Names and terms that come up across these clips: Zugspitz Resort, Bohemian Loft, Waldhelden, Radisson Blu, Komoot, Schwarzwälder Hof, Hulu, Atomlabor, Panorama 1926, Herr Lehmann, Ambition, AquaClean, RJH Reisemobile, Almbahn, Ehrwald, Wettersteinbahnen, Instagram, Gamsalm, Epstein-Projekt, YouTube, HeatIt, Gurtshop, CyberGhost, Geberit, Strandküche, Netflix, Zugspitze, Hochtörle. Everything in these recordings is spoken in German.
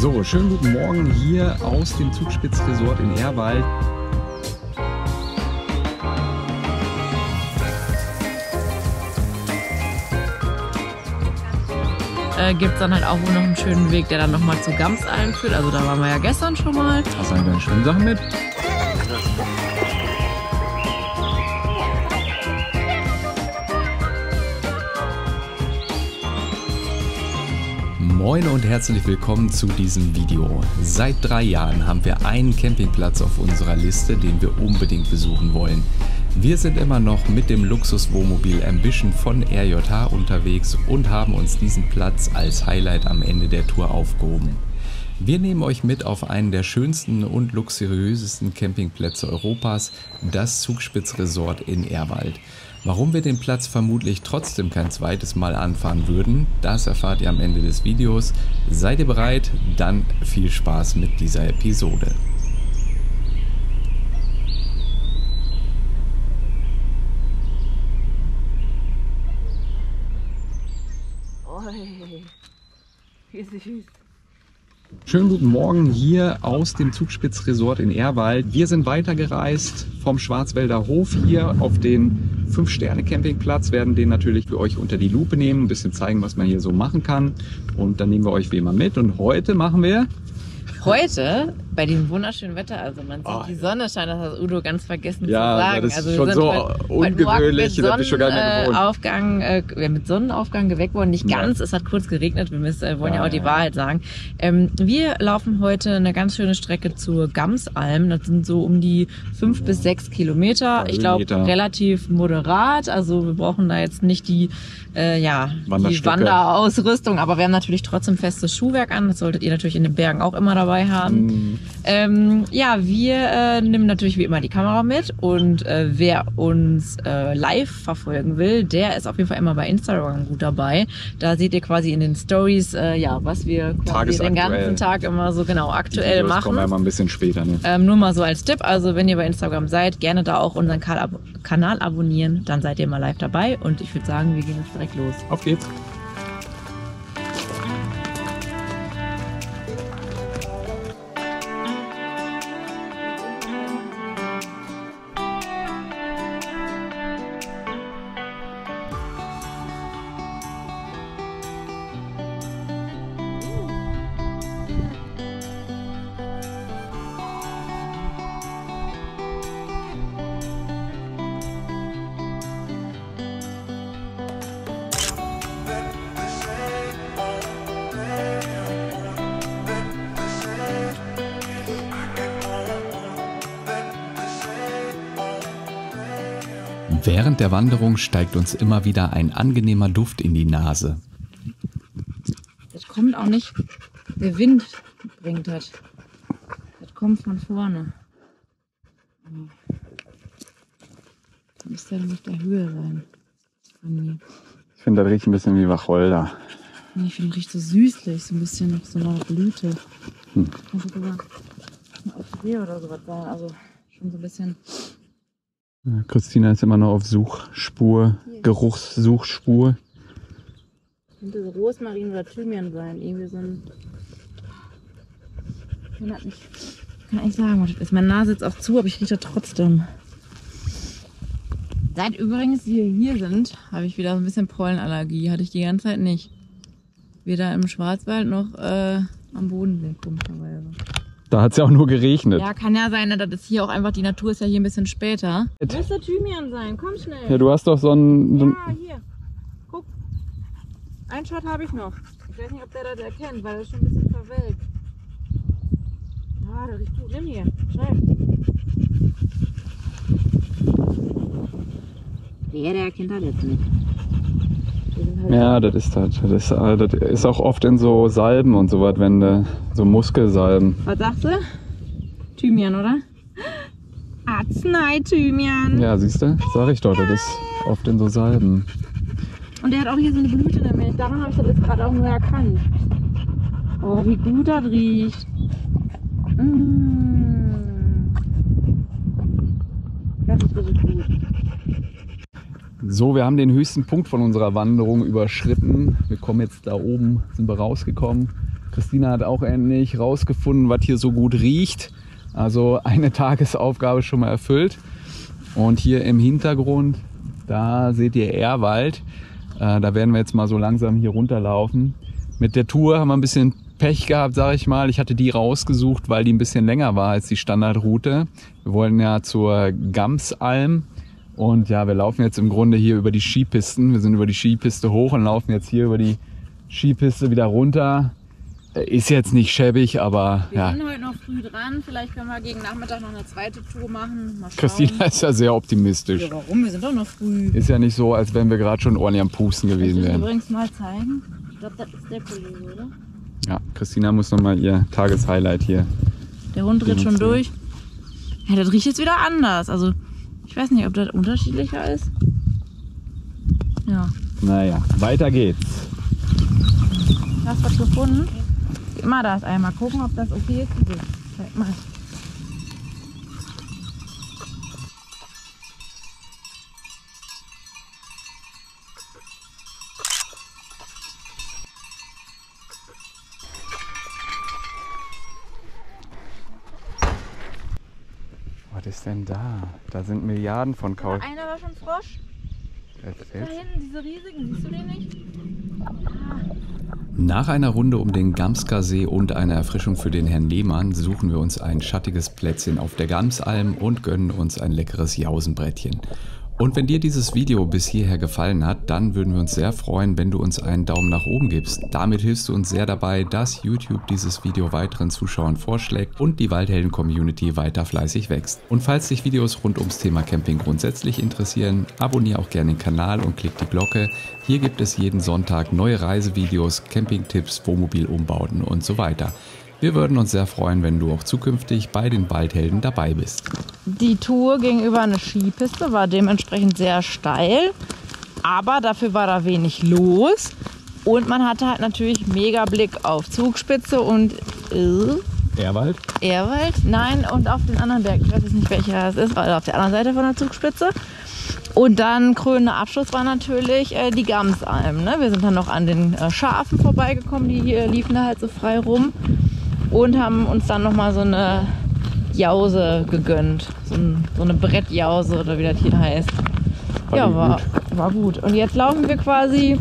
So, schönen guten Morgen hier aus dem Zugspitz Resort in Ehrwald. Gibt es dann halt auch noch einen schönen Weg, der dann nochmal zu Gamsalm führt. Also da waren wir ja gestern schon mal. Hast du eine ganz schöne Sache mit? Moin und herzlich willkommen zu diesem Video. Seit 3 Jahren haben wir einen Campingplatz auf unserer Liste, den wir unbedingt besuchen wollen. Wir sind immer noch mit dem Luxus-Wohnmobil Ambition von RJH unterwegs und haben uns diesen Platz als Highlight am Ende der Tour aufgehoben. Wir nehmen euch mit auf einen der schönsten und luxuriösesten Campingplätze Europas, das Zugspitz Resort in Ehrwald. Warum wir den Platz vermutlich trotzdem kein zweites Mal anfahren würden, das erfahrt ihr am Ende des Videos. Seid ihr bereit? Dann viel Spaß mit dieser Episode. Wie süß. Schönen guten Morgen hier aus dem Zugspitz Resort in Ehrwald. Wir sind weitergereist vom Schwarzwälder Hof hier auf den 5-Sterne-Campingplatz, werden den natürlich für euch unter die Lupe nehmen, ein bisschen zeigen, was man hier so machen kann. Und dann nehmen wir euch wie immer mit. Und heute machen wir... Heute, bei diesem wunderschönen Wetter, also man sieht, die Sonne scheint, das hat Udo ganz vergessen zu sagen. Ja, das ist also schon so ungewöhnlich, das bin ich schon gar nicht gewohnt. Mit Sonnenaufgang geweckt worden, nicht ganz, es hat kurz geregnet, wir müssen, wollen ja auch die Wahrheit sagen. Wir laufen heute eine ganz schöne Strecke zur Gamsalm, das sind so um die 5 bis 6 Kilometer, ich glaube relativ moderat, also wir brauchen da jetzt nicht die, die Wanderausrüstung, aber wir haben natürlich trotzdem festes Schuhwerk an, das solltet ihr natürlich in den Bergen auch immer dabei haben. Wir nehmen natürlich wie immer die Kamera mit und wer uns live verfolgen will, der ist auf jeden Fall immer bei Instagram gut dabei. Da seht ihr quasi in den Stories, was wir quasi den ganzen Tag immer so aktuell machen. Das kommen wir mal ein bisschen später. Ne? Nur mal so als Tipp, also wenn ihr bei Instagram seid, gerne da auch unseren Kanal abonnieren, dann seid ihr mal live dabei und ich würde sagen, wir gehen jetzt direkt los. Auf geht's! Während der Wanderung steigt uns immer wieder ein angenehmer Duft in die Nase. Das kommt auch nicht, der Wind bringt das. Das kommt von vorne. Da müsste ja auf der Höhe sein. Ich finde, das riecht ein bisschen wie Wacholder. Nee, ich finde, das riecht so süßlich, so ein bisschen nach so einer Blüte. Das kann sogar eine Orchidee oder sowas sein, also schon so ein bisschen... Christina ist immer noch auf Suchspur, Geruchssuchspur. Könnte so Rosmarin oder Thymian sein, irgendwie so ein... Ich kann eigentlich sagen, was das ist. Meine Nase ist auch zu, aber ich rieche trotzdem. Seit übrigens wir hier sind, habe ich wieder so ein bisschen Pollenallergie. Hatte ich die ganze Zeit nicht. Weder im Schwarzwald noch am Bodensee, komischerweise. Da hat es ja auch nur geregnet. Ja, kann ja sein, dass das hier auch einfach, die Natur ist ja hier ein bisschen später. Müsste Thymian sein, komm schnell. Ja, du hast doch so einen... Ja, hier. Guck. Einen Shot habe ich noch. Ich weiß nicht, ob der das erkennt, weil das ist schon ein bisschen verwelkt. Ah, da riecht gut. Nimm hier. Schreib. Ja, der erkennt das jetzt nicht. Ja, das ist das. Das ist auch oft in so Salben und so was, wenn so Muskelsalben. Was sagst du? Thymian, oder? Arznei-Thymian. Ja, siehst du? Sag ich doch, das ist oft in so Salben. Und der hat auch hier so eine Blüte in der Milch. Daran habe ich das jetzt gerade auch nur erkannt. Oh, wie gut das riecht. Das ist richtig gut. So, wir haben den höchsten Punkt von unserer Wanderung überschritten. Wir kommen jetzt da oben, sind wir rausgekommen. Christina hat auch endlich rausgefunden, was hier so gut riecht. Also eine Tagesaufgabe schon mal erfüllt. Und hier im Hintergrund, da seht ihr Ehrwald. Da werden wir jetzt mal so langsam hier runterlaufen. Mit der Tour haben wir ein bisschen Pech gehabt, sage ich mal. Ich hatte die rausgesucht, weil die ein bisschen länger war als die Standardroute. Wir wollen ja zur Gamsalm. Und ja, wir laufen jetzt im Grunde hier über die Skipisten. Wir sind über die Skipiste hoch und laufen jetzt hier über die Skipiste wieder runter. Ist jetzt nicht schäbig, aber wir sind heute noch früh dran. Vielleicht können wir gegen Nachmittag noch eine zweite Tour machen. Mal schauen. Christina ist ja sehr optimistisch. Ja, warum? Wir sind doch noch früh. Ist ja nicht so, als wären wir gerade schon ordentlich am Pusten gewesen wären. Ich will übrigens mal zeigen. Ich glaube, das ist der Kollege, oder? Ja, Christina muss nochmal ihr Tageshighlight hier. Der Hund ritt schon durch. Ja, das riecht jetzt wieder anders. Also, ich weiß nicht, ob das unterschiedlicher ist. Ja. Naja, weiter geht's. Hast du was gefunden? Immer das einmal gucken, ob das okay ist. Zeig mal. Was ist denn da? Da sind Milliarden von Kaulquappen. Einer war schon Frosch. Da hinten, diese riesigen, siehst du den nicht? Nach einer Runde um den Gamsker See und einer Erfrischung für den Herrn Lehmann suchen wir uns ein schattiges Plätzchen auf der Gamsalm und gönnen uns ein leckeres Jausenbrettchen. Und wenn dir dieses Video bis hierher gefallen hat, dann würden wir uns sehr freuen, wenn du uns einen Daumen nach oben gibst. Damit hilfst du uns sehr dabei, dass YouTube dieses Video weiteren Zuschauern vorschlägt und die Waldhelden-Community weiter fleißig wächst. Und falls dich Videos rund ums Thema Camping grundsätzlich interessieren, abonniere auch gerne den Kanal und klick die Glocke. Hier gibt es jeden Sonntag neue Reisevideos, Campingtipps, Wohnmobilumbauten und so weiter. Wir würden uns sehr freuen, wenn du auch zukünftig bei den Waldhelden dabei bist. Die Tour ging über eine Skipiste, war dementsprechend sehr steil, aber dafür war da wenig los und man hatte halt natürlich mega Blick auf Zugspitze und Ehrwald. Ehrwald, nein, und auf den anderen Berg, ich weiß jetzt nicht welcher das ist, also auf der anderen Seite von der Zugspitze. Und dann krönender Abschluss war natürlich die Gamsalm, ne? Wir sind dann noch an den Schafen vorbeigekommen, die liefen da halt so frei rum. Und haben uns dann nochmal so eine Jause gegönnt. So eine Brettjause oder wie das hier heißt. Ja, war gut. Und jetzt laufen wir quasi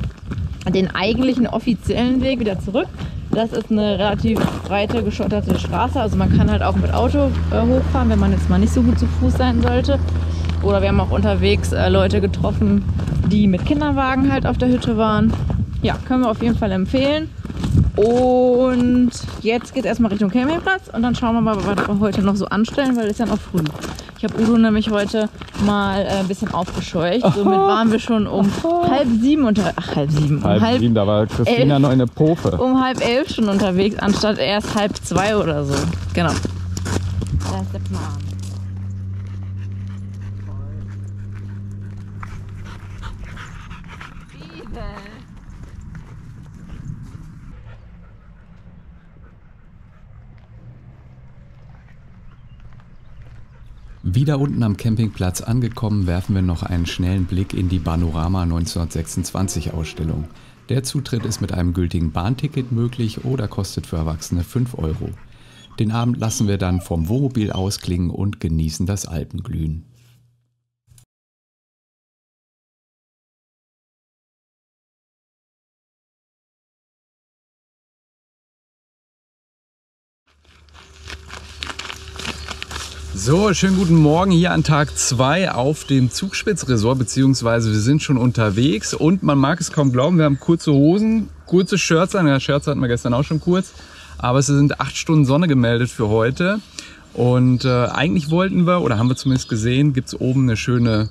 den eigentlichen offiziellen Weg wieder zurück. Das ist eine relativ breite, geschotterte Straße. Also man kann halt auch mit Auto hochfahren, wenn man jetzt mal nicht so gut zu Fuß sein sollte. Oder wir haben auch unterwegs Leute getroffen, die mit Kinderwagen halt auf der Hütte waren. Ja, können wir auf jeden Fall empfehlen. Und jetzt geht es erstmal Richtung Campingplatz und dann schauen wir mal, was wir heute noch so anstellen, weil es ist ja noch früh. Ich habe Udo nämlich heute mal ein bisschen aufgescheucht. Aha. Somit waren wir schon um halb 7 unterwegs. Ach, halb 7. Um halb 7, da war Christina elf, noch in der Pope. Um halb 11 schon unterwegs, anstatt erst halb 2 oder so. Genau. Da ist der Plan. Wieder unten am Campingplatz angekommen, werfen wir noch einen schnellen Blick in die Panorama 1926 Ausstellung. Der Zutritt ist mit einem gültigen Bahnticket möglich oder kostet für Erwachsene 5 Euro. Den Abend lassen wir dann vom Wohnmobil ausklingen und genießen das Alpenglühen. So, schönen guten Morgen hier an Tag 2 auf dem Zugspitz Resort, beziehungsweise wir sind schon unterwegs und man mag es kaum glauben, wir haben kurze Hosen, kurze Shirts an, ja, Shirts hatten wir gestern auch schon kurz, aber es sind 8 Stunden Sonne gemeldet für heute und eigentlich wollten wir, oder haben wir zumindest gesehen, gibt es oben eine schöne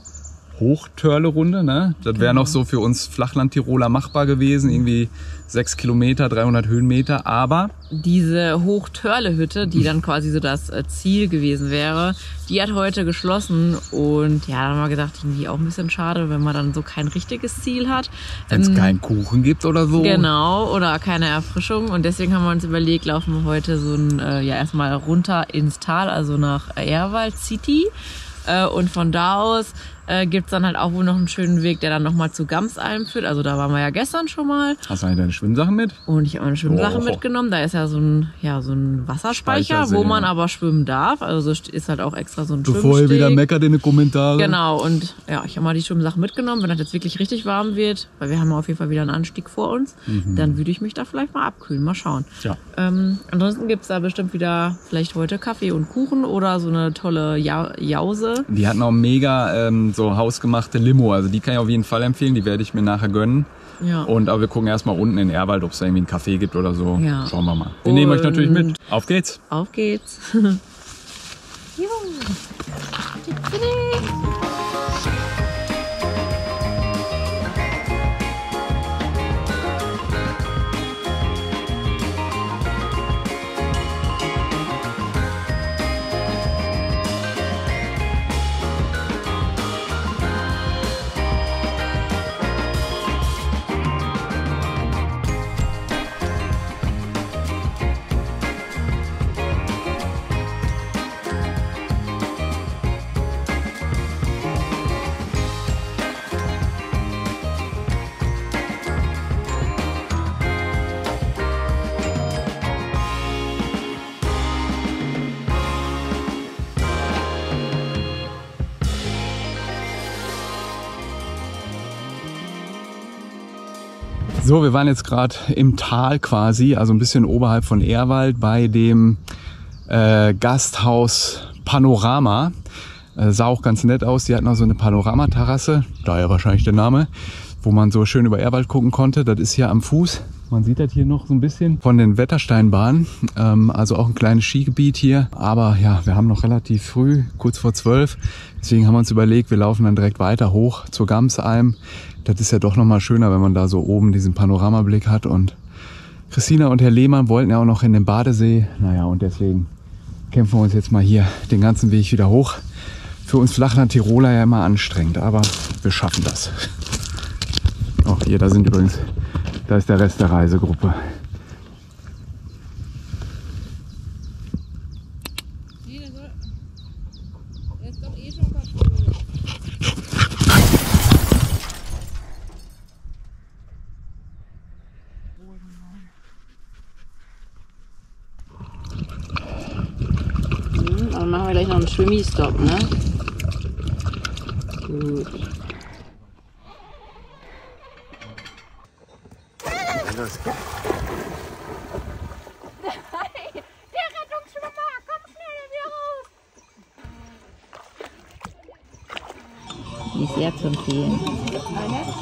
Hochtörle-Runde, ne? Das wäre noch so für uns Flachland-Tiroler machbar gewesen, irgendwie 6 Kilometer, 300 Höhenmeter, aber... Diese Hochtörle-Hütte, die dann quasi so das Ziel gewesen wäre, die hat heute geschlossen und ja, dann haben wir gedacht, irgendwie auch ein bisschen schade, wenn man dann so kein richtiges Ziel hat. Wenn es keinen Kuchen gibt oder so. Genau, oder keine Erfrischung und deswegen haben wir uns überlegt, laufen wir heute so ein, ja erstmal runter ins Tal, also nach Ehrwald City und von da aus gibt es dann halt auch wohl noch einen schönen Weg, der dann nochmal zu Gamsalm führt. Also da waren wir ja gestern schon mal. Hast du eigentlich deine Schwimmsachen mit? Und ich habe meine Schwimmsachen mitgenommen. Da ist ja so ein Wasserspeicher, wo man aber schwimmen darf. Also ist halt auch extra so ein Schwimmsteg. Bevor ihr wieder meckert in den Kommentaren. Genau, und ja, ich habe mal die Schwimmsachen mitgenommen. Wenn das jetzt wirklich richtig warm wird, weil wir haben auf jeden Fall wieder einen Anstieg vor uns, dann würde ich mich da vielleicht mal abkühlen. Mal schauen. Ja. Ansonsten gibt es da bestimmt wieder vielleicht heute Kaffee und Kuchen oder so eine tolle Jause. Die hatten auch mega so hausgemachte Limo, also die kann ich auf jeden Fall empfehlen, die werde ich mir nachher gönnen. Ja. Aber wir gucken erstmal unten in Ehrwald, ob es da irgendwie einen Café gibt oder so. Ja. Schauen wir mal. Wir nehmen euch natürlich mit. Auf geht's! Auf geht's! Juhu. So, wir waren jetzt gerade im Tal quasi, also ein bisschen oberhalb von Ehrwald bei dem Gasthaus Panorama. Sah auch ganz nett aus, die hatten auch so eine Panoramaterrasse, daher wahrscheinlich der Name, wo man so schön über Ehrwald gucken konnte. Das ist hier am Fuß, man sieht das hier noch so ein bisschen, von den Wettersteinbahnen. Also auch ein kleines Skigebiet hier, aber ja, wir haben noch relativ früh, kurz vor 12. Deswegen haben wir uns überlegt, wir laufen dann direkt weiter hoch zur Gamsalm. Das ist ja doch nochmal schöner, wenn man da so oben diesen Panoramablick hat. Und Christina und Herr Lehmann wollten ja auch noch in den Badesee. Naja, und deswegen kämpfen wir uns jetzt mal hier den ganzen Weg wieder hoch. Für uns Flachland Tiroler ja immer anstrengend, aber wir schaffen das. Auch hier, da sind übrigens, da ist der Rest der Reisegruppe. Schwimmistop, ne? Gut. Nein, der Rettungsschwimmer, komm schnell hier raus! Die ist sehr zu empfehlen.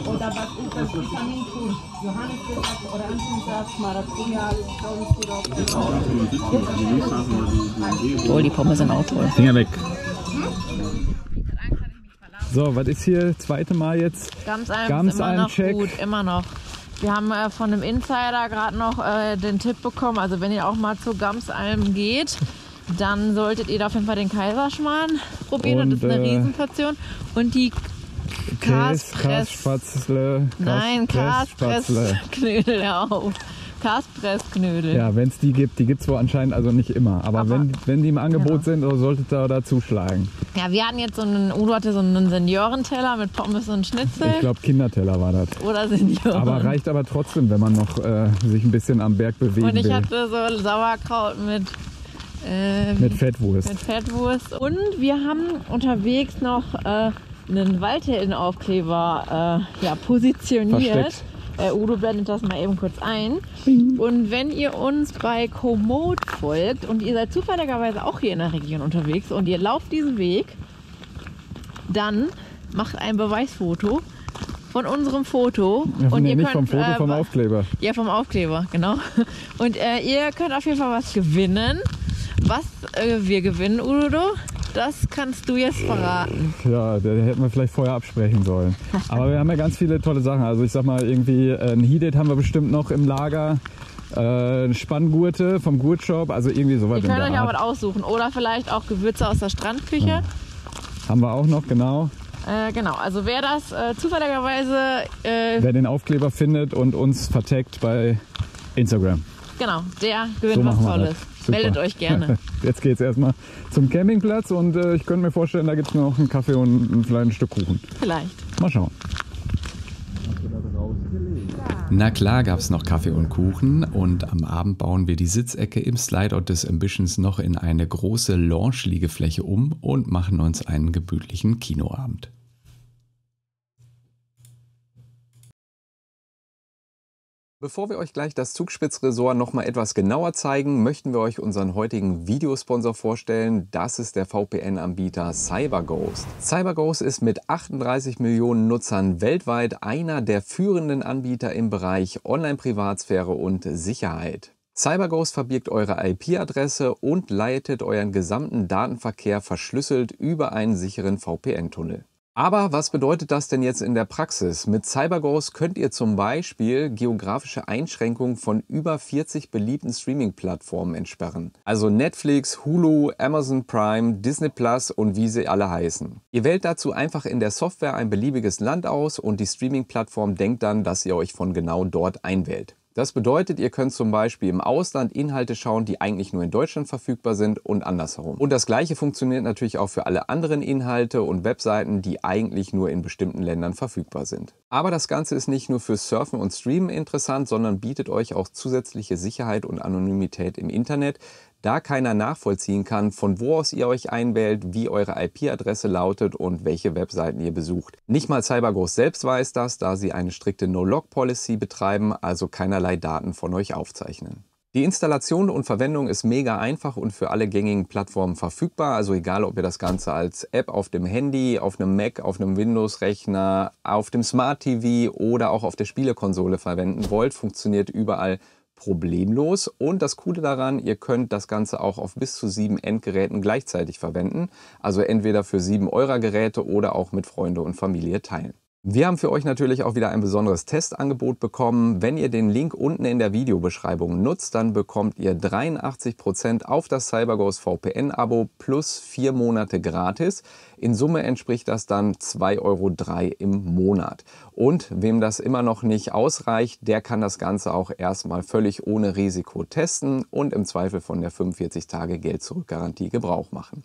Oder was ist das Vitamin-Tun? Johannes sagt, oder Anton sagt, Maracuja, alles gut. Oh, die Pommes sind auch toll. Finger weg. So, was ist hier? Zweite Mal jetzt. Gamsalm-Check. Immer noch gut, immer noch. Wir haben von einem Insider gerade noch den Tipp bekommen, also wenn ihr auch mal zu Gamsalm geht, dann solltet ihr da auf jeden Fall den Kaiserschmarrn probieren. Und das ist eine Riesenstation. Und die Kaspressknödel. Nein, Kaspressknödel auf. Kaspressknödel. Ja, wenn es die gibt es wohl anscheinend also nicht immer. Aber wenn die im Angebot sind, solltet ihr da zuschlagen. Ja, wir hatten jetzt so einen, Udo hatte so einen Seniorenteller mit Pommes und Schnitzel. Ich glaube, Kinderteller war das. Oder Senioren. Aber reicht aber trotzdem, wenn man noch sich ein bisschen am Berg bewegen will. Und ich hatte so Sauerkraut mit Fettwurst. Mit Fettwurst. Und wir haben unterwegs noch einen Waldheldenaufkleber positioniert. Udo blendet das mal eben kurz ein. Und wenn ihr uns bei Komoot folgt und ihr seid zufälligerweise auch hier in der Region unterwegs und ihr lauft diesen Weg, dann macht ein Beweisfoto von unserem Foto. Ja, und ihr nicht könnt, vom Foto, vom Aufkleber. Ja, vom Aufkleber, genau. Und ihr könnt auf jeden Fall was gewinnen. Was wir gewinnen, Udo? Das kannst du jetzt verraten. Ja, da hätten wir vielleicht vorher absprechen sollen. Aber wir haben ja ganz viele tolle Sachen. Also ich sag mal, irgendwie ein HeatIt haben wir bestimmt noch im Lager. Spanngurte vom Gurtshop, also irgendwie sowas. Ihr könnt euch auch was aussuchen. Oder vielleicht auch Gewürze aus der Strandküche. Ja. Haben wir auch noch, genau. Genau, also wer das zufälligerweise... wer den Aufkleber findet und uns vertaggt bei Instagram. Genau, der gewinnt so was Tolles. Das. Super. Meldet euch gerne. Jetzt geht es erstmal zum Campingplatz und ich könnte mir vorstellen, da gibt es noch einen Kaffee und vielleicht ein Stück Kuchen. Vielleicht. Mal schauen. Na klar gab es noch Kaffee und Kuchen und am Abend bauen wir die Sitzecke im Slideout des Ambitions noch in eine große Lounge-Liegefläche um und machen uns einen gemütlichen Kinoabend. Bevor wir euch gleich das Zugspitz Resort noch mal etwas genauer zeigen, möchten wir euch unseren heutigen Videosponsor vorstellen. Das ist der VPN-Anbieter CyberGhost. CyberGhost ist mit 38 Millionen Nutzern weltweit einer der führenden Anbieter im Bereich Online-Privatsphäre und Sicherheit. CyberGhost verbirgt eure IP-Adresse und leitet euren gesamten Datenverkehr verschlüsselt über einen sicheren VPN-Tunnel. Aber was bedeutet das denn jetzt in der Praxis? Mit CyberGhost könnt ihr zum Beispiel geografische Einschränkungen von über 40 beliebten Streaming-Plattformen entsperren. Also Netflix, Hulu, Amazon Prime, Disney Plus und wie sie alle heißen. Ihr wählt dazu einfach in der Software ein beliebiges Land aus und die Streaming-Plattform denkt dann, dass ihr euch von genau dort einwählt. Das bedeutet, ihr könnt zum Beispiel im Ausland Inhalte schauen, die eigentlich nur in Deutschland verfügbar sind und andersherum. Und das Gleiche funktioniert natürlich auch für alle anderen Inhalte und Webseiten, die eigentlich nur in bestimmten Ländern verfügbar sind. Aber das Ganze ist nicht nur für Surfen und Streamen interessant, sondern bietet euch auch zusätzliche Sicherheit und Anonymität im Internet, da keiner nachvollziehen kann, von wo aus ihr euch einwählt, wie eure IP-Adresse lautet und welche Webseiten ihr besucht. Nicht mal CyberGhost selbst weiß das, da sie eine strikte No-Log-Policy betreiben, also keinerlei Daten von euch aufzeichnen. Die Installation und Verwendung ist mega einfach und für alle gängigen Plattformen verfügbar, also egal ob ihr das Ganze als App auf dem Handy, auf einem Mac, auf einem Windows-Rechner, auf dem Smart TV oder auch auf der Spielekonsole verwenden wollt, funktioniert überall problemlos. Und das Coole daran, ihr könnt das Ganze auch auf bis zu 7 Endgeräten gleichzeitig verwenden. Also entweder für 7 eurer Geräte oder auch mit Freunde und Familie teilen. Wir haben für euch natürlich auch wieder ein besonderes Testangebot bekommen. Wenn ihr den Link unten in der Videobeschreibung nutzt, dann bekommt ihr 83% auf das CyberGhost VPN-Abo plus 4 Monate gratis. In Summe entspricht das dann 2,03 Euro im Monat. Und wem das immer noch nicht ausreicht, der kann das Ganze auch erstmal völlig ohne Risiko testen und im Zweifel von der 45-Tage-Geld-Zurück-Garantie Gebrauch machen.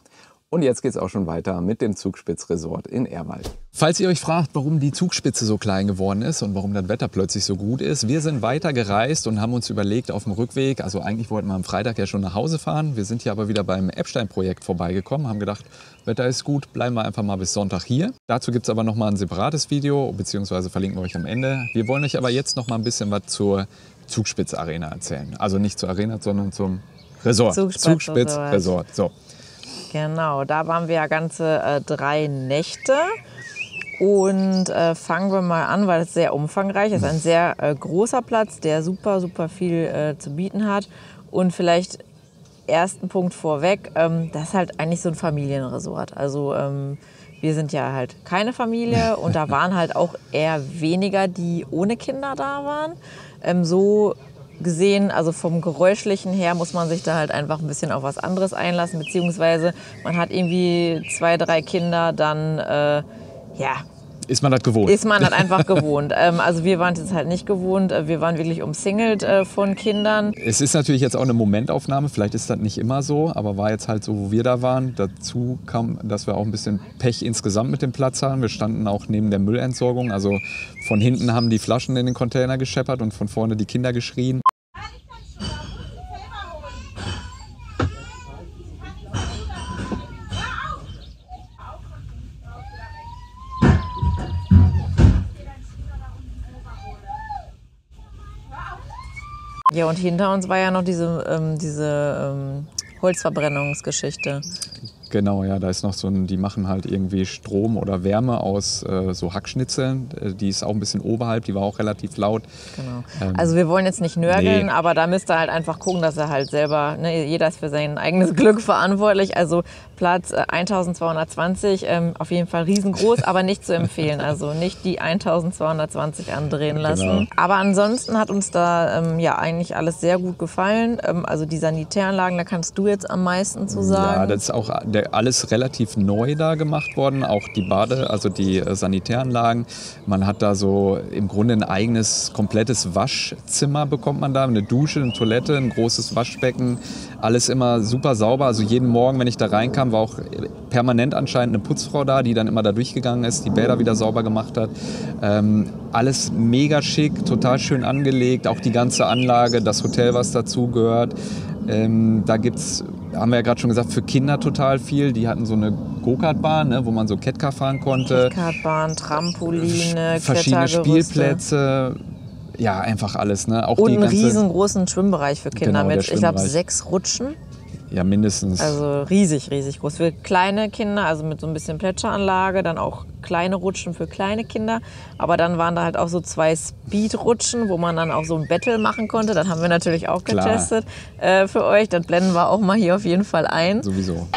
Und jetzt geht's auch schon weiter mit dem Zugspitz Resort in Ehrwald. Falls ihr euch fragt, warum die Zugspitze so klein geworden ist und warum das Wetter plötzlich so gut ist, wir sind weiter gereist und haben uns überlegt auf dem Rückweg, also eigentlich wollten wir am Freitag ja schon nach Hause fahren, wir sind hier aber wieder beim Epstein-Projekt vorbeigekommen, haben gedacht, Wetter ist gut, bleiben wir einfach mal bis Sonntag hier. Dazu gibt es aber nochmal ein separates Video, beziehungsweise verlinken wir euch am Ende. Wir wollen euch aber jetzt noch mal ein bisschen was zur Zugspitz-Arena erzählen. Also nicht zur Arena, sondern zum Resort. Zugspitz-Resort. So. Genau, da waren wir ja ganze 3 Nächte und fangen wir mal an, weil es sehr umfangreich ist. Ein sehr großer Platz, der super viel zu bieten hat. Und vielleicht ersten Punkt vorweg, das ist halt eigentlich so ein Familienresort. Also wir sind ja halt keine Familie und da waren halt auch eher weniger, die ohne Kinder da waren. So gesehen, also vom Geräuschlichen her muss man sich da halt einfach ein bisschen auf was anderes einlassen, beziehungsweise man hat irgendwie 2, 3 Kinder, dann, ja. Ist man das gewohnt? Ist man das einfach gewohnt. Also wir waren es jetzt halt nicht gewohnt, wir waren wirklich umsingelt von Kindern. Es ist natürlich jetzt auch eine Momentaufnahme, vielleicht ist das nicht immer so, aber war jetzt halt so, wo wir da waren. Dazu kam, dass wir auch ein bisschen Pech insgesamt mit dem Platz haben. Wir standen auch neben der Müllentsorgung, also von hinten haben die Flaschen in den Container gescheppert und von vorne die Kinder geschrien. Ja, und hinter uns war ja noch diese, Holzverbrennungsgeschichte. Genau, ja, da ist noch so ein, die machen halt irgendwie Strom oder Wärme aus so Hackschnitzeln. Die ist auch ein bisschen oberhalb, die war auch relativ laut. Genau. Also wir wollen jetzt nicht nörgeln, nee, aber da müsst ihr halt einfach gucken, dass er halt selber, ne, jeder ist für sein eigenes Glück verantwortlich. Also Platz 1220, auf jeden Fall riesengroß, aber nicht zu empfehlen. Also nicht die 1220 andrehen lassen. Genau. Aber ansonsten hat uns da ja eigentlich alles sehr gut gefallen. Also die Sanitäranlagen, da kannst du jetzt am meisten zu sagen. Ja, das ist auch der alles relativ neu da gemacht worden, auch die also die Sanitäranlagen. Man hat da so im Grunde ein eigenes, komplettes Waschzimmer bekommt man da, eine Dusche, eine Toilette, ein großes Waschbecken, alles immer super sauber. Also jeden Morgen, wenn ich da reinkam, war auch permanent anscheinend eine Putzfrau da, die dann immer da durchgegangen ist, die Bäder wieder sauber gemacht hat. Alles mega schick, total schön angelegt, auch die ganze Anlage, das Hotel, was dazu gehört. Da gibt's, haben wir ja gerade schon gesagt, für Kinder total viel. Die hatten so eine Go-Kart-Bahn, ne, wo man so Ketka fahren konnte. Ketka-Bahn, Trampoline, verschiedene Spielplätze. Ja, einfach alles. Ne? Auch und einen riesengroßen Schwimmbereich für Kinder mit, ich glaube, 6 Rutschen. Ja, mindestens. Also riesig, riesig groß. Für kleine Kinder, also mit so ein bisschen Plätscheranlage, dann auch kleine Rutschen für kleine Kinder. Aber dann waren da halt auch so 2 Speed-Rutschen, wo man dann auch so ein Battle machen konnte. Das haben wir natürlich auch getestet für euch. Das blenden wir auch mal hier auf jeden Fall ein. Sowieso.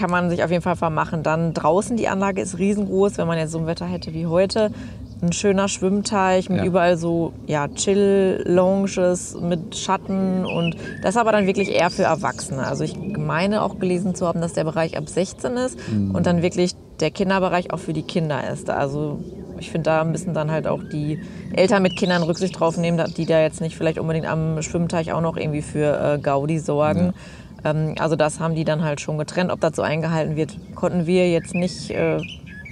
Kann man sich auf jeden Fall vermachen. Dann draußen, die Anlage ist riesengroß, wenn man jetzt so ein Wetter hätte wie heute. Ein schöner Schwimmteich mit überall so Chill-Lounges mit Schatten, und das aber dann wirklich eher für Erwachsene. Also ich meine auch gelesen zu haben, dass der Bereich ab 16 ist und dann wirklich der Kinderbereich auch für die Kinder ist. Also ich finde, da müssen dann halt auch die Eltern mit Kindern Rücksicht drauf nehmen, die da jetzt nicht vielleicht unbedingt am Schwimmteich auch noch irgendwie für Gaudi sorgen. Ja. Also das haben die dann halt schon getrennt. Ob das so eingehalten wird, konnten wir jetzt nicht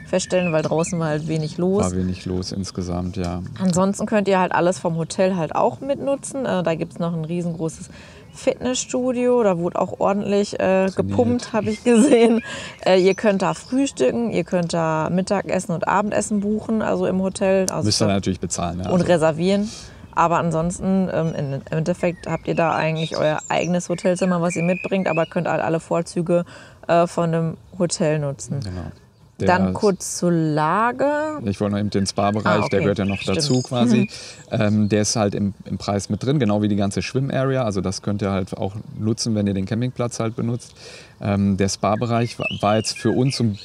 feststellen, weil draußen war halt wenig los. War wenig los insgesamt, ja. Ansonsten könnt ihr halt alles vom Hotel halt auch mitnutzen. Da gibt es noch ein riesengroßes Fitnessstudio, da wurde auch ordentlich gepumpt, habe ich gesehen. Ihr könnt da frühstücken, ihr könnt da Mittagessen und Abendessen buchen, also im Hotel. Also müsst ihr natürlich bezahlen. Ja, und also reservieren. Aber ansonsten, im Endeffekt habt ihr da eigentlich euer eigenes Hotelzimmer, was ihr mitbringt, aber könnt halt alle Vorzüge von einem Hotel nutzen. Genau. Dann kurz zur Lage. Ich wollte noch eben den Spa-Bereich, okay, der gehört ja noch dazu quasi. Der ist halt im Preis mit drin, genau wie die ganze Schwimm-Area. Also das könnt ihr halt auch nutzen, wenn ihr den Campingplatz halt benutzt. Der Spa-Bereich war jetzt für uns ein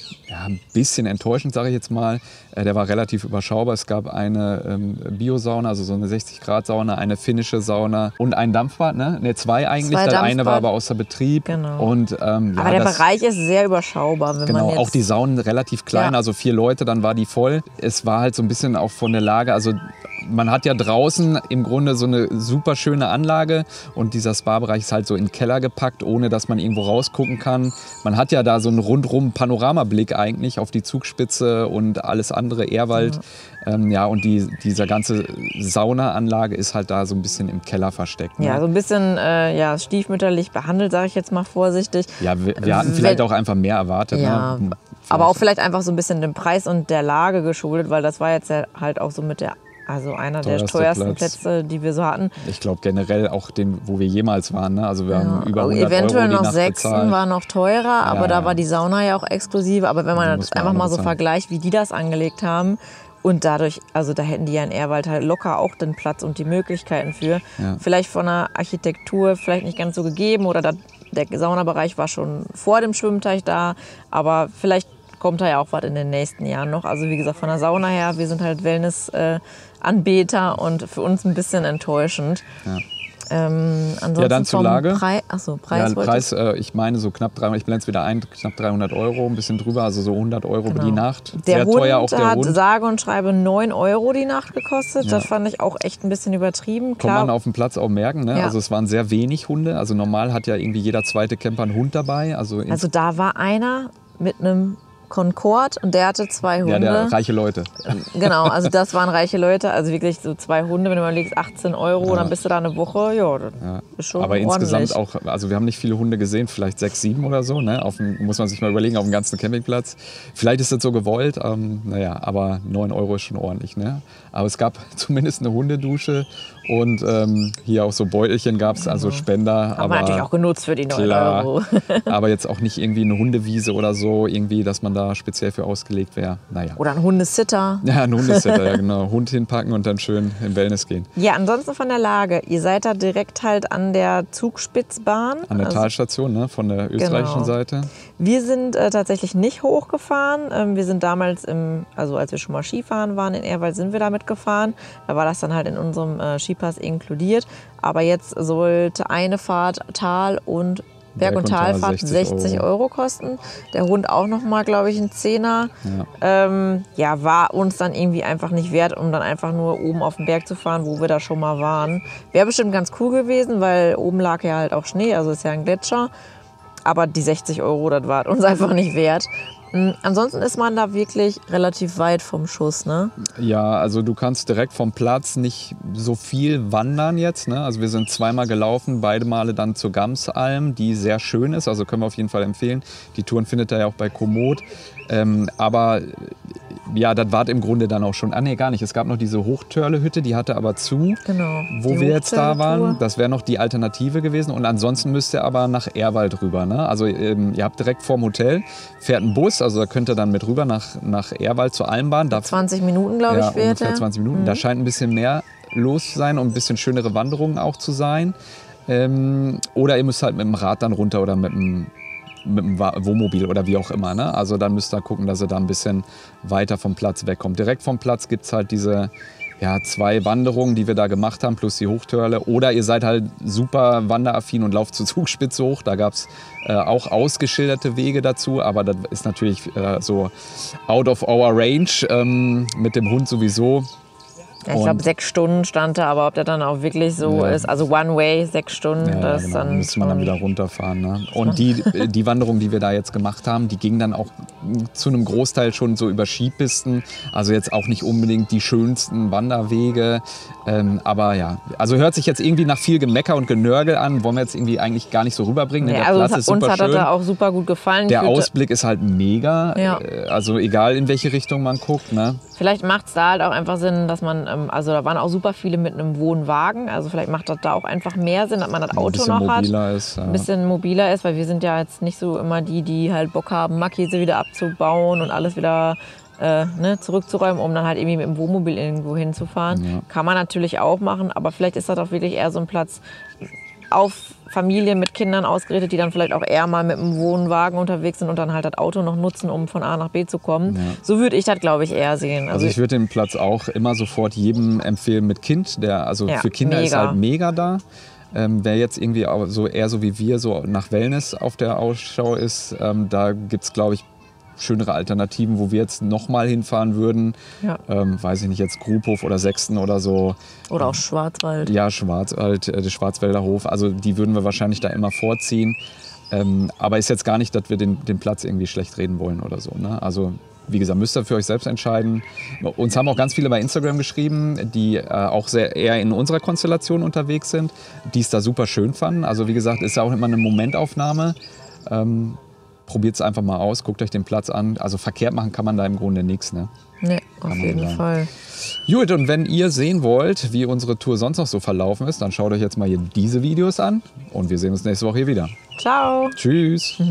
bisschen enttäuschend, sage ich jetzt mal. Der war relativ überschaubar. Es gab eine Bio-Sauna, also so eine 60-Grad-Sauna, eine finnische Sauna und ein Dampfbad. Ne, 2 eigentlich. Das eine war aber außer Betrieb. Genau. Und, aber der Bereich ist sehr überschaubar. Wenn man jetzt auch die Saunen relativ klein, also 4 Leute, dann war die voll. Es war halt so ein bisschen auch von der Lage, also man hat ja draußen im Grunde so eine super schöne Anlage, und dieser Spa-Bereich ist halt so in den Keller gepackt, ohne dass man irgendwo rausgucken kann. Man hat ja da so einen rundrum Panoramablick eigentlich auf die Zugspitze und alles andere, Ehrwald. Ja, und dieser ganze Saunaanlage ist halt da so ein bisschen im Keller versteckt. Ne? Ja, so ein bisschen stiefmütterlich behandelt, sage ich jetzt mal vorsichtig. Ja, wir hatten vielleicht auch einfach mehr erwartet. Ja. Ne? Aber auch vielleicht einfach so ein bisschen dem Preis und der Lage geschuldet, weil das war jetzt halt auch so mit der, also einer der teuersten Plätze, die wir so hatten. Ich glaube generell auch den, wo wir jemals waren. Ne? Also wir haben über 100 Euro die Nacht bezahlt. Eventuell noch 6 war noch teurer, aber da war die Sauna ja auch exklusive. Aber wenn man das einfach mal so vergleicht, wie die das angelegt haben, und dadurch, also da hätten die ja in Ehrwald halt locker auch den Platz und die Möglichkeiten für. Ja. Vielleicht von der Architektur vielleicht nicht ganz so gegeben, oder der Saunabereich war schon vor dem Schwimmteich da, aber vielleicht kommt da ja auch was in den nächsten Jahren noch. Also wie gesagt, von der Sauna her, wir sind halt Wellness-Anbeter und für uns ein bisschen enttäuschend. Ja. Ansonsten dann zur Lage. Preis, ich meine so knapp 300, ich blende es wieder ein, knapp 300 Euro, ein bisschen drüber, also so 100 Euro die Nacht. Der Hund teuer, auch der hat sage und schreibe 9 Euro die Nacht gekostet, das fand ich auch echt ein bisschen übertrieben. Klar, kann man auf dem Platz auch merken, ne? Also es waren sehr wenig Hunde, also normal hat ja irgendwie jeder zweite Camper einen Hund dabei. Also da war einer mit einem Concorde und der hatte 2 Hunde. Ja, reiche Leute. Genau, also das waren reiche Leute. Also wirklich so 2 Hunde, wenn du überlegst, 18 Euro, dann bist du da eine Woche. Ja, das ist schon aber ordentlich. Insgesamt auch, also wir haben nicht viele Hunde gesehen, vielleicht 6, 7 oder so. Ne? Muss man sich mal überlegen, auf dem ganzen Campingplatz. Vielleicht ist das so gewollt, aber 9 Euro ist schon ordentlich. Ne? Aber es gab zumindest eine Hundedusche und hier auch so Beutelchen gab es, also Spender. Haben wir natürlich auch genutzt für die 9 Euro. Aber jetzt auch nicht irgendwie eine Hundewiese oder so, irgendwie, dass man da da speziell für ausgelegt wäre, naja. Oder ein Hundesitter. Ja, ein Hundesitter, ja genau. Hund hinpacken und dann schön im Wellness gehen. Ja, ansonsten von der Lage. Ihr seid da direkt halt an der Zugspitzbahn. An der Talstation, ne? Von der österreichischen genau. Seite. Wir sind tatsächlich nicht hochgefahren. Wir sind damals, als wir schon mal Skifahren waren in Ehrwald, sind wir da mitgefahren. Da war das dann halt in unserem Skipass inkludiert. Aber jetzt sollte eine Fahrt Tal und Berg- und Talfahrt 60 € kosten. Der Hund auch noch mal, glaube ich, ein Zehner. Ja. Ja, war uns dann irgendwie einfach nicht wert, um dann einfach nur oben auf den Berg zu fahren, wo wir da schon mal waren. Wäre bestimmt ganz cool gewesen, weil oben lag ja halt auch Schnee, also ist ja ein Gletscher. Aber die 60 €, das war uns einfach nicht wert. Ansonsten ist man da wirklich relativ weit vom Schuss, ne? Ja, also du kannst direkt vom Platz nicht so viel wandern jetzt, ne? Also wir sind zweimal gelaufen, beide Male dann zur Gamsalm, die sehr schön ist, also können wir auf jeden Fall empfehlen. Die Touren findet ihr ja auch bei Komoot. Aber ja, das war im Grunde dann auch schon. Ah, nee, gar nicht. Es gab noch diese Hochtörle-Hütte, die hatte aber zu, genau, wo wir jetzt da waren. Das wäre noch die Alternative gewesen. Und ansonsten müsst ihr aber nach Ehrwald rüber. Ne? Also ihr habt direkt vorm Hotel, fährt ein Bus, also da könnt ihr dann mit rüber nach Ehrwald zur Almbahn. Da 20 Minuten, glaube ich, ja, ungefähr 20 Minuten. Mhm. Da scheint ein bisschen mehr los zu sein und ein bisschen schönere Wanderungen auch zu sein. Oder ihr müsst halt mit dem Rad dann runter oder mit dem Wohnmobil oder wie auch immer. Ne? Also dann müsst ihr gucken, dass ihr da ein bisschen weiter vom Platz wegkommt. Direkt vom Platz gibt es halt diese zwei Wanderungen, die wir da gemacht haben, plus die Hochtörle. Oder ihr seid halt super wanderaffin und lauft zur Zugspitze hoch. Da gab es auch ausgeschilderte Wege dazu, aber das ist natürlich so out of our range, mit dem Hund sowieso. Ja, ich glaube, 6 Stunden stand da, aber ob der dann auch wirklich so ist, also one way, 6 Stunden, ja, das genau. Dann müsste man dann wieder runterfahren. Ne? Und die Wanderung, die wir da jetzt gemacht haben, die ging dann auch zu einem Großteil schon so über Skipisten, also jetzt auch nicht unbedingt die schönsten Wanderwege, aber ja, also hört sich jetzt irgendwie nach viel Gemecker und Genörgel an, wollen wir jetzt irgendwie eigentlich gar nicht so rüberbringen. Nee, also uns hat das da auch super gut gefallen. Der Ausblick ist halt mega, ja. Also egal in welche Richtung man guckt. Ne? Vielleicht macht es da halt auch einfach Sinn, dass man, also da waren auch super viele mit einem Wohnwagen, also vielleicht macht das da auch einfach mehr Sinn, dass man das Auto noch hat, ein bisschen mobiler ist, weil wir sind ja jetzt nicht so immer die, die halt Bock haben, Markise wieder abzubauen und alles wieder zurückzuräumen, um dann halt irgendwie mit dem Wohnmobil irgendwo hinzufahren. Ja. Kann man natürlich auch machen, aber vielleicht ist das auch wirklich eher so ein Platz auf Familien mit Kindern ausgerichtet, die dann vielleicht auch eher mal mit dem Wohnwagen unterwegs sind und dann halt das Auto noch nutzen, um von A nach B zu kommen. Ja. So würde ich das, glaube ich, eher sehen. Also ich würde den Platz auch immer sofort jedem empfehlen mit Kind. Für Kinder mega. Ist halt mega da. Wer jetzt irgendwie so eher so wie wir so nach Wellness auf der Ausschau ist, da gibt es, glaube ich, schönere Alternativen, wo wir jetzt nochmal hinfahren würden. Ja. Weiß ich nicht, jetzt Grubhof oder Sechsten oder so. Oder auch Schwarzwald. Ja, Schwarzwald, der Schwarzwälder Hof. Also die würden wir wahrscheinlich da immer vorziehen. Aber ist jetzt gar nicht, dass wir den Platz irgendwie schlecht reden wollen oder so. Ne? Also wie gesagt, müsst ihr für euch selbst entscheiden. Uns haben auch ganz viele bei Instagram geschrieben, die auch eher in unserer Konstellation unterwegs sind, die es da super schön fanden. Also wie gesagt, ist ja auch immer eine Momentaufnahme. Probiert es einfach mal aus, guckt euch den Platz an. Also verkehrt machen kann man da im Grunde nichts. Ne? Nee, auf jeden Fall. Gut, und wenn ihr sehen wollt, wie unsere Tour sonst noch so verlaufen ist, dann schaut euch jetzt mal hier diese Videos an. Und wir sehen uns nächste Woche hier wieder. Ciao. Tschüss.